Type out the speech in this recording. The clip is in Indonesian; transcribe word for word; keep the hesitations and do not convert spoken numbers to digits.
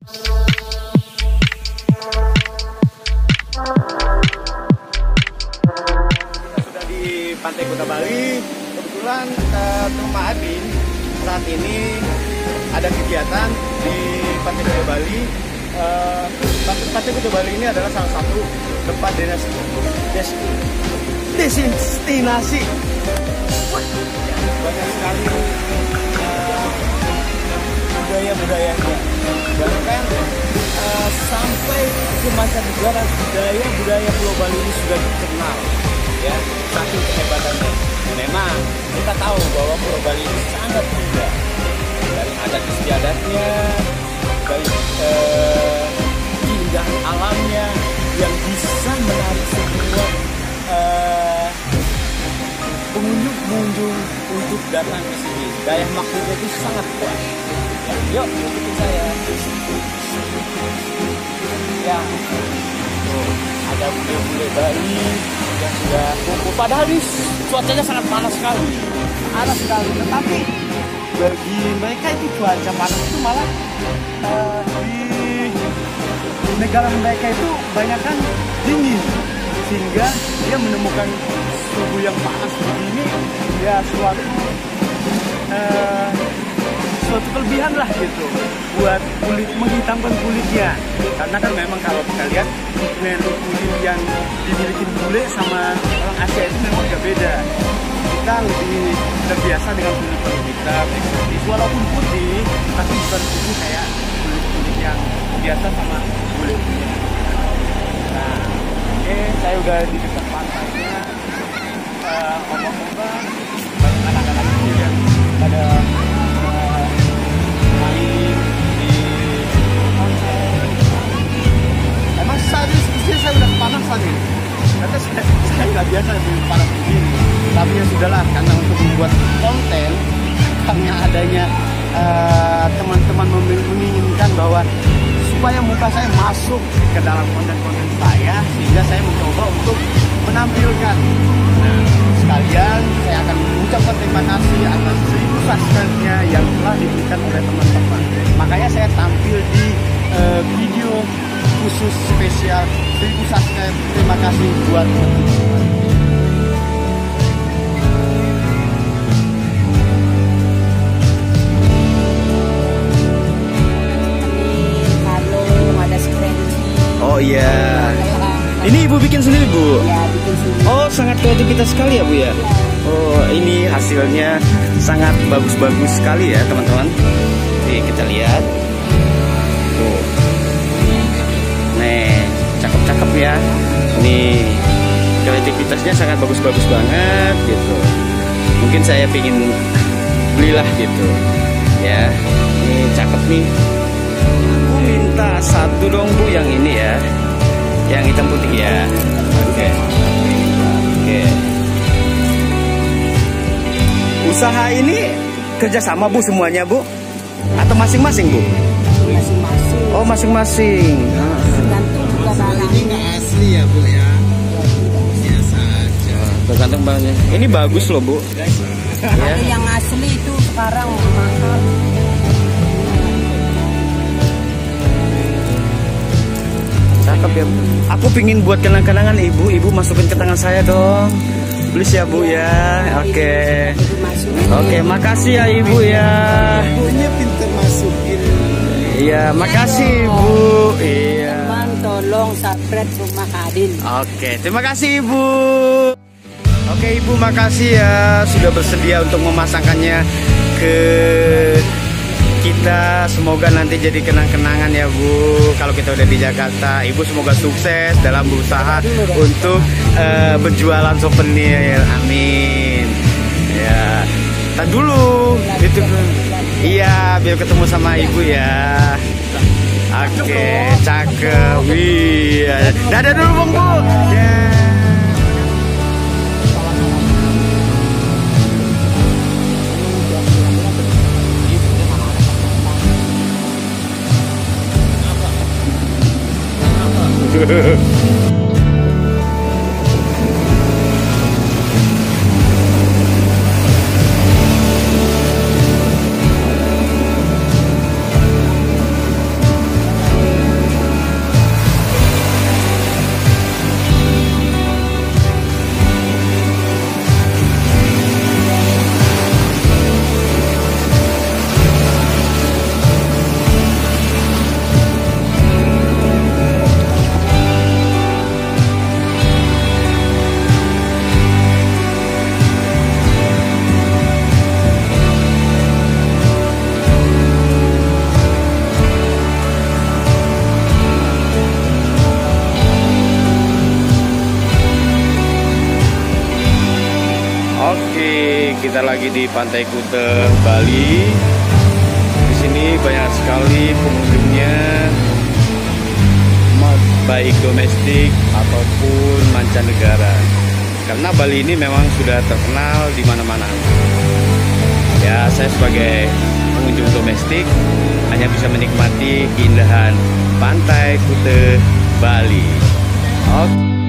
Kita sudah di Pantai Kuta Bali. Kebetulan Rumah Adin saat ini ada kegiatan di Pantai Kuta Bali. Uh, Pantai Kuta Bali ini adalah salah satu tempat destinasi. Banyak sekali budaya-budayanya, bahkan uh, sampai ke mancanegara budaya-budaya Pulau Bali ini sudah dikenal, ya, saking kehebatannya. Memang kita tahu bahwa Pulau Bali ini sangat muda dari adat istiadatnya, dari uh, keindahan alamnya yang bisa menarik semua uh, pengunjung-pengunjung untuk datang ke sini. Daya magnetisnya itu sangat kuat. Yuk, ikutin saya. Ya, tuh, ada bule-bule Bali yang sudah kumpul. Padahal ini cuacanya sangat panas sekali, panas sekali. Tetapi bagi mereka itu cuaca panas itu malah uh, di negara mereka itu banyakkan dingin, sehingga dia menemukan suhu yang panas begini, ya suatu uh, suatu kelebihan lah gitu buat kulit, menghitamkan kulitnya, karena kan memang kalau kita lihat pigmen kulit yang dimiliki bule sama orang Asia itu memang agak beda. Kita lebih terbiasa dengan kulit-kulit hitam, eksotis, walaupun putih, tapi bukan putih kayak kulit-kulit yang biasa sama bule-bule. Nah, oke, okay, saya udah di dekat pantainya. Uh, Omong-omong, anak-anak kecil yang pada biasa lebih panas begini, tapi ya sudahlah, karena untuk membuat konten karena adanya teman-teman uh, menginginkan bahwa supaya muka saya masuk ke dalam konten-konten saya, sehingga saya mencoba untuk menampilkan. Nah, sekalian saya akan mengucapkan terima kasih atas seribu subscribe-nya yang telah diberikan oleh teman-teman. Makanya saya tampil di uh, video khusus spesial seribu subscribe. Terima kasih buat teman-teman. Iya. Yeah. Ini ibu bikin sendiri, Bu? Iya, bikin sendiri. Oh, sangat kreativitas sekali ya, Bu ya. Oh, ini hasilnya sangat bagus-bagus sekali ya, teman-teman. Nih, kita lihat. Tuh. Nih, cakep-cakep ya. Nih, kreativitasnya sangat bagus-bagus banget gitu. Mungkin saya pingin belilah gitu. Ya. Ini cakep nih. Minta satu dong Bu yang ini ya, yang hitam putih ya. Oke, oke. Usaha ini kerjasama Bu semuanya Bu, atau masing-masing Bu? Masing-masing. Oh masing-masing. Tergantung juga barang. Ini nggak asli ya Bu ya. Biasa aja. Tergantung barangnya. Ini bagus loh Bu. Tapi yang asli itu sekarang mahal. Aku pingin buat kenang-kenangan ibu, ibu masukin ke tangan saya dong, please ya Bu ya. Oke, okay. Oke, okay, makasih ya ibu ya. Ibunya pintar masukin. Iya, makasih ibu. Iya. Tolong subscribe Rumah Adin. Oke, terima kasih ibu. Oke ibu, makasih ya sudah bersedia untuk memasangkannya ke kita. Semoga nanti jadi kenang-kenangan ya Bu. Kalau kita udah di Jakarta, Ibu semoga sukses dalam berusaha untuk uh, berjualan souvenir. Amin. Ya, tak dulu. Itu, iya, biar ketemu sama Ibu ya. Oke, okay, cakep. Iya. Dadah dulu Bung Bu. Yeah. Kita lagi di Pantai Kuta, Bali. Di sini banyak sekali pengunjungnya, baik domestik ataupun mancanegara. Karena Bali ini memang sudah terkenal di mana-mana. Ya, saya sebagai pengunjung domestik hanya bisa menikmati keindahan Pantai Kuta, Bali. Oke.